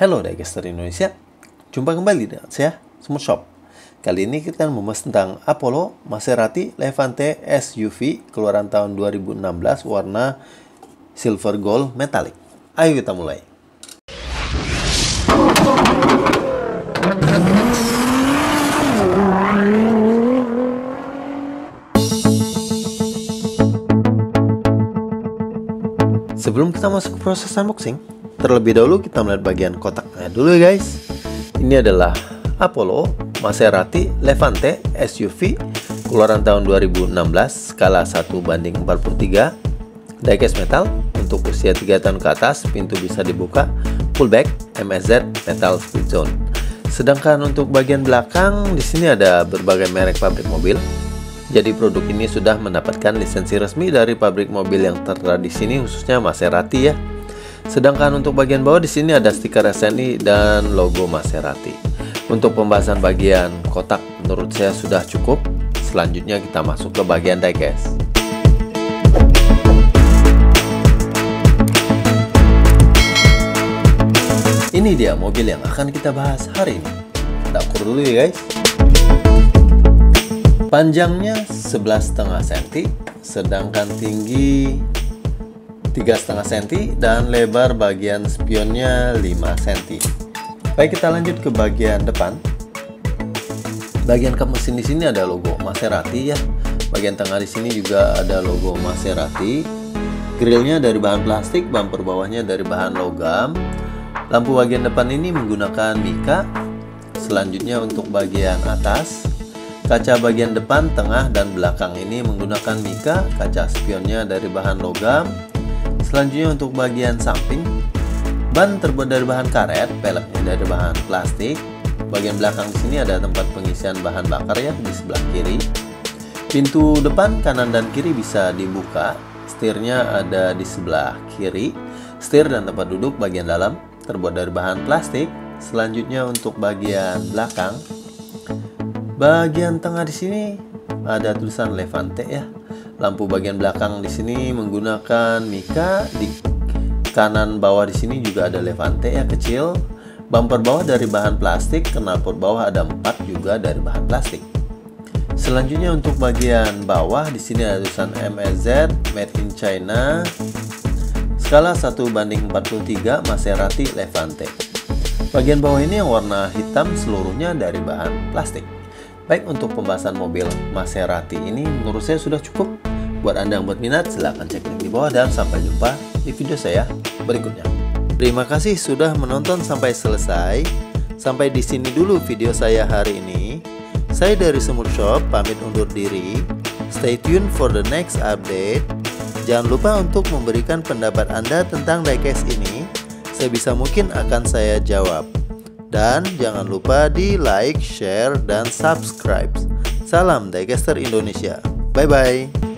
Halo Diecaster Indonesia, jumpa kembali dengan saya, Semut Shop. Kali ini kita akan membahas tentang Apollo Maserati Levante SUV keluaran tahun 2016 warna silver gold metallic. Ayo kita mulai. Sebelum kita masuk ke proses unboxing, terlebih dahulu kita melihat bagian kotaknya dulu ya guys. Ini adalah Apollo Maserati Levante SUV keluaran tahun 2016 skala 1:43, diecast metal, untuk usia 3 tahun ke atas, pintu bisa dibuka, fullback, MSZ, metal split zone. Sedangkan untuk bagian belakang di sini ada berbagai merek pabrik mobil. Jadi produk ini sudah mendapatkan lisensi resmi dari pabrik mobil yang tertera di sini, khususnya Maserati ya. Sedangkan untuk bagian bawah di sini ada stiker SNI dan logo Maserati. Untuk pembahasan bagian kotak menurut saya sudah cukup. Selanjutnya kita masuk ke bagian diecast. Ini dia mobil yang akan kita bahas hari ini. Kita ukur dulu ya guys. Panjangnya 11,5 cm, sedangkan tinggi 3,5 cm dan lebar bagian spionnya 5 cm. Baik, kita lanjut ke bagian depan. Bagian kap mesin di sini ada logo Maserati ya. Bagian tengah di sini juga ada logo Maserati. Grillnya dari bahan plastik, bumper bawahnya dari bahan logam. Lampu bagian depan ini menggunakan mika. Selanjutnya untuk bagian atas, kaca bagian depan, tengah, dan belakang ini menggunakan mika, kaca spionnya dari bahan logam. Selanjutnya untuk bagian samping, ban terbuat dari bahan karet, peleknya dari bahan plastik. Bagian belakang sini ada tempat pengisian bahan bakar ya di sebelah kiri. Pintu depan kanan dan kiri bisa dibuka, setirnya ada di sebelah kiri. Setir dan tempat duduk bagian dalam terbuat dari bahan plastik. Selanjutnya untuk bagian belakang, bagian tengah di sini ada tulisan Levante ya. Lampu bagian belakang di sini menggunakan mika. Di kanan bawah di sini juga ada Levante ya, kecil. Bumper bawah dari bahan plastik, knalpot bawah ada 4 juga dari bahan plastik. Selanjutnya untuk bagian bawah di sini ada tulisan MSZ, Made in China. Skala 1:43 Maserati Levante. Bagian bawah ini yang warna hitam seluruhnya dari bahan plastik. Baik, untuk pembahasan mobil Maserati ini menurut saya sudah cukup. Buat Anda yang berminat, silahkan cek link di bawah dan sampai jumpa di video saya berikutnya. Terima kasih sudah menonton sampai selesai. Sampai di sini dulu video saya hari ini. Saya dari Semut Shop pamit undur diri. Stay tune for the next update. Jangan lupa untuk memberikan pendapat Anda tentang diecast ini. Sebisa mungkin akan saya jawab. Dan jangan lupa di like, share, dan subscribe. Salam Diecaster Indonesia. Bye-bye.